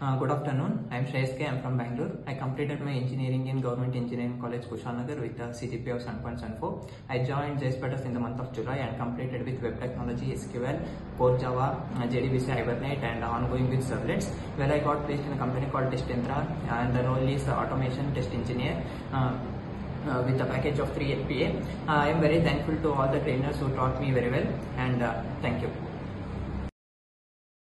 Good afternoon. I am Shreyas K. I am from Bangalore. I completed my engineering in Government Engineering College Kushalnagar with a CGPA of 7.74. I joined JSPIDERS in the month of July and completed with web technology, SQL, core Java, JDBC, Hibernate, and ongoing with servlets, where I got placed in a company called Distantra, and the role is automation test engineer. With a package of 3 LPA. I am very thankful to all the trainers who taught me very well, and thank you.